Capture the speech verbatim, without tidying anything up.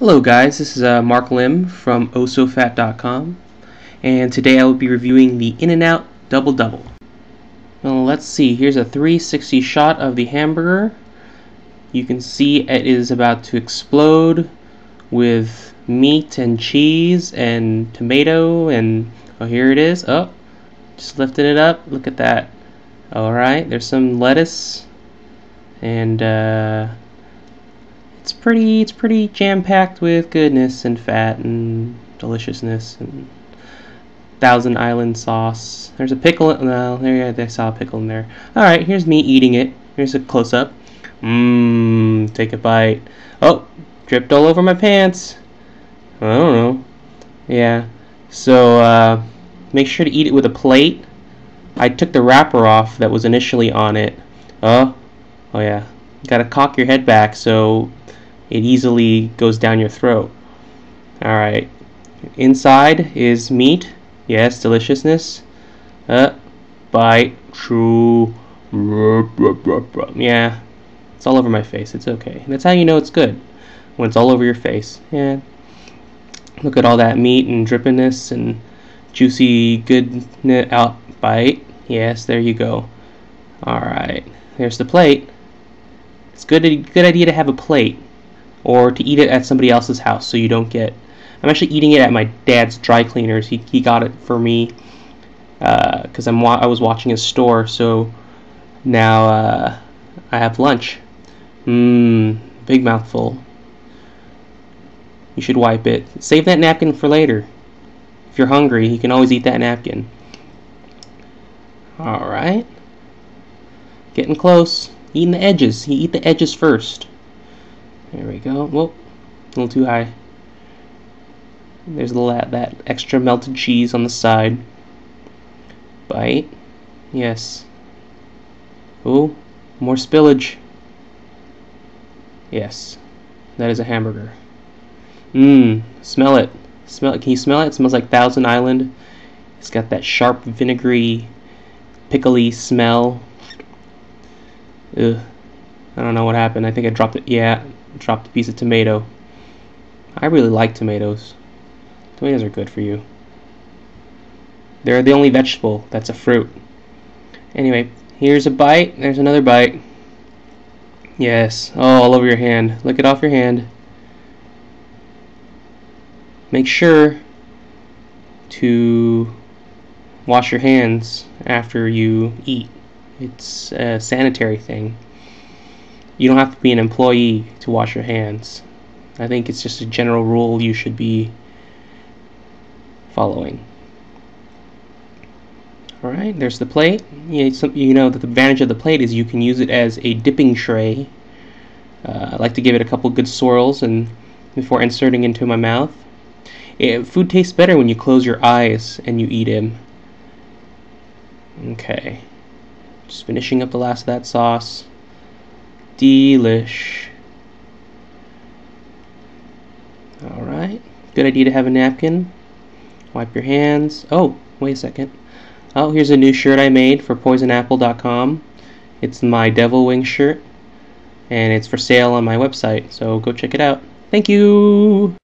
Hello guys, this is uh, Mark Lim from oh so fat dot com, and today I will be reviewing the In-N-Out Double Double. Well, let's see, here's a three sixty shot of the hamburger. You can see it is about to explode with meat and cheese and tomato and, oh, here it is. Oh, just lifting it up, look at that. Alright, there's some lettuce and uh... It's pretty, it's pretty jam-packed with goodness and fat and deliciousness and Thousand Island sauce. There's a pickle. Well, there I saw a pickle in there. All right, here's me eating it. Here's a close-up. Mmm. Take a bite. Oh, dripped all over my pants. I don't know. Yeah. So uh, make sure to eat it with a plate. I took the wrapper off that was initially on it. Oh, oh yeah. You gotta cock your head back so it easily goes down your throat. Alright, inside is meat. Yes, deliciousness. Uh, bite, chew. Yeah, it's all over my face. It's okay. That's how you know it's good, when it's all over your face. Yeah. Look at all that meat and drippiness and juicy goodness. Out, bite. Yes, there you go. Alright, there's the plate. It's good, good idea to have a plate, or to eat it at somebody else's house so you don't get... I'm actually eating it at my dad's dry cleaners. He, he got it for me because uh, I'm wa I was watching his store, so now uh, I have lunch. Mmm, big mouthful. You should wipe it. Save that napkin for later. If you're hungry, you can always eat that napkin. Alright. Getting close. Eating the edges. You eat the edges first. There we go. Whoop, a little too high. There's a little, that extra melted cheese on the side. Bite. Yes. Oh, more spillage. Yes. That is a hamburger. Mmm. Smell it. Smell it. Can you smell it? It smells like Thousand Island. It's got that sharp, vinegary, pickly smell. Ugh. I don't know what happened. I think I dropped it. Yeah. Dropped a piece of tomato. I really like tomatoes. Tomatoes are good for you. They're the only vegetable that's a fruit. Anyway, here's a bite. There's another bite. Yes. Oh, all over your hand. Lick it off your hand. Make sure to wash your hands after you eat. It's a sanitary thing. You don't have to be an employee to wash your hands. I think it's just a general rule you should be following. Alright, there's the plate. You know, you know that the advantage of the plate is you can use it as a dipping tray. Uh, I like to give it a couple good swirls and before inserting into my mouth. It, food tastes better when you close your eyes and you eat it. Okay. Just finishing up the last of that sauce. Delish. Alright. Good idea to have a napkin. Wipe your hands. Oh, wait a second. Oh, here's a new shirt I made for poison apple dot com. It's my devil wing shirt. And it's for sale on my website, so go check it out. Thank you!